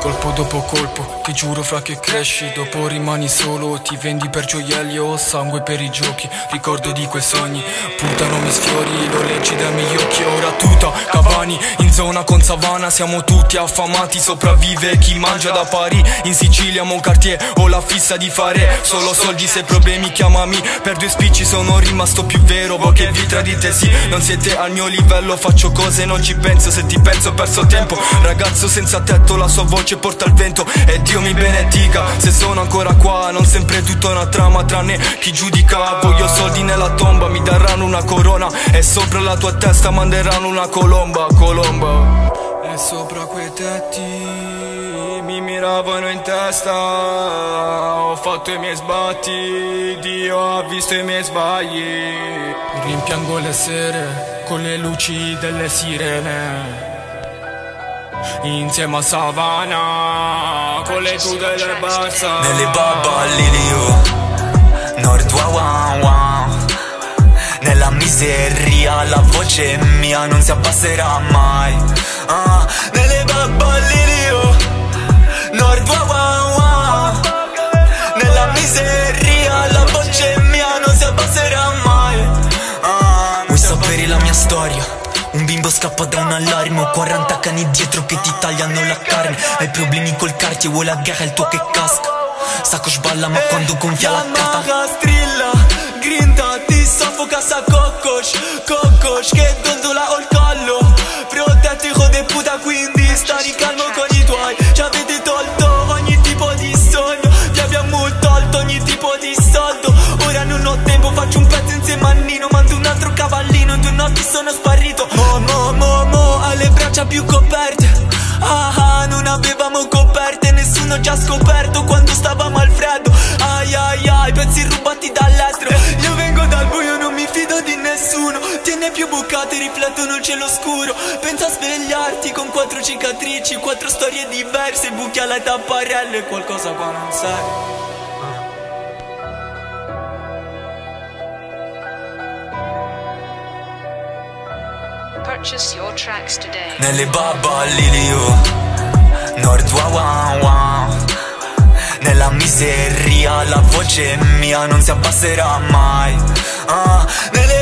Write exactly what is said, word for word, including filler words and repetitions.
Colpo dopo colpo, ti giuro fra che cresci, dopo rimani solo, ti vendi per gioielli o sangue per i giochi. Ricordo di quei sogni, puntano mi sfiori, lo leggi dai miei occhi. Ora tuta, Cavani, in zona con Savana, siamo tutti affamati, sopravvive chi mangia da pari. In Sicilia, Moncartier, ho la fissa di fare solo soldi, se problemi chiamami. Per due spicci sono rimasto più vero, voi che vi tradite sì, non siete al mio livello. Faccio cose, non ci penso, se ti penso ho perso tempo. Ragazzo senza tetto, la sua voce porta al vento e Dio mi benedica se sono ancora qua. Non sempre tutta una trama, tranne chi giudica. Voglio soldi nella tomba, mi daranno una corona e sopra la tua testa manderanno una colomba, colomba. E sopra quei tetti mi miravano in testa, ho fatto i miei sbatti, Dio ha visto i miei sbagli. Rimpiango le sere con le luci delle sirene, insieme a Savana con le tute del Barça. Nelle baba all'ilio Nord Wawa wa. Nella miseria la voce mia non si abbasserà mai, ah. Nelle baba all'ilio Nord Wawa wa. Nella miseria la voce mia non si abbasserà mai, ah. Vuoi sapere la mia storia? Un bimbo scappa da un allarme, ho quaranta cani dietro che ti tagliano la carne. Hai problemi col cartier, vuoi la guerra, il tuo che casca. Sacco sballa ma quando gonfia la cata strilla, grinta, ti soffoca sa coccos, coccos che dondola ho il collo. Protetti hijo de puta, quindi stani calmo con i tuoi. Ci avete tolto ogni tipo di sogno, vi abbiamo tolto ogni tipo di soldo. Ora non ho tempo, faccio un pezzo insieme a Nino, mando un altro cavallino, in due notti sono sparito. Più coperte, ah ah, non avevamo coperte, nessuno ci ha scoperto quando stavamo al freddo. Ai ai ai, pezzi rubati dall'estero. Io vengo dal buio, non mi fido di nessuno. Tiene più bucate, riflettono il cielo scuro. Pensa a svegliarti con quattro cicatrici, quattro storie diverse, buchi alla tapparella e qualcosa qua non sai. Purchase your tracks today. Nelle baba all'ilio Nord Wawa wa. Nella miseria la voce mia non si abbasserà mai, ah. Nelle